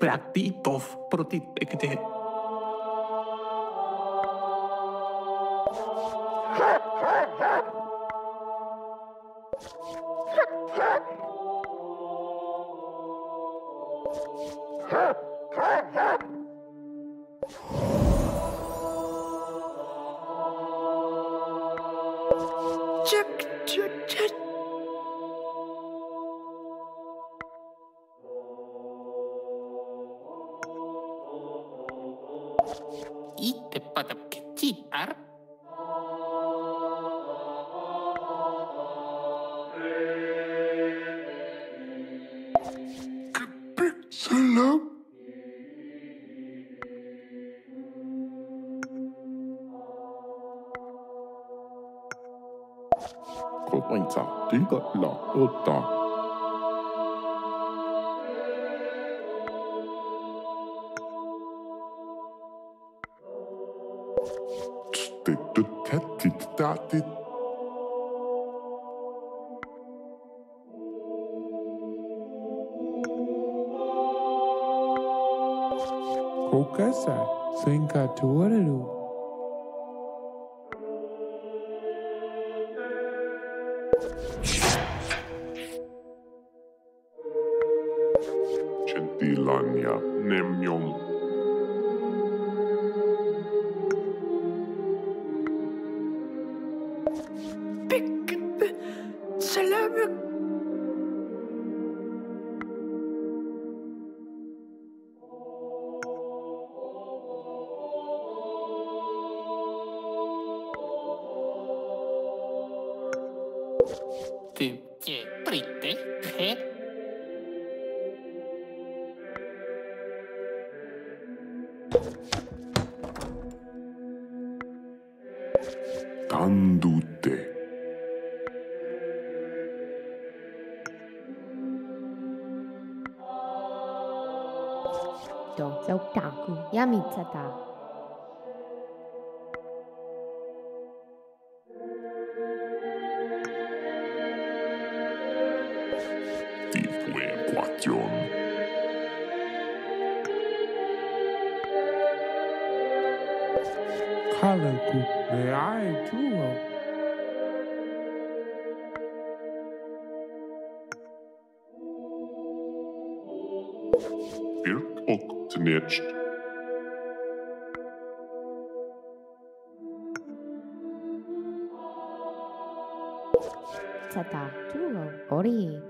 Practitov protitekte. Komenca tidak la otak. Tidak. Kokasa senka tuoreru. Yamitsata. Tata, tuo, ori.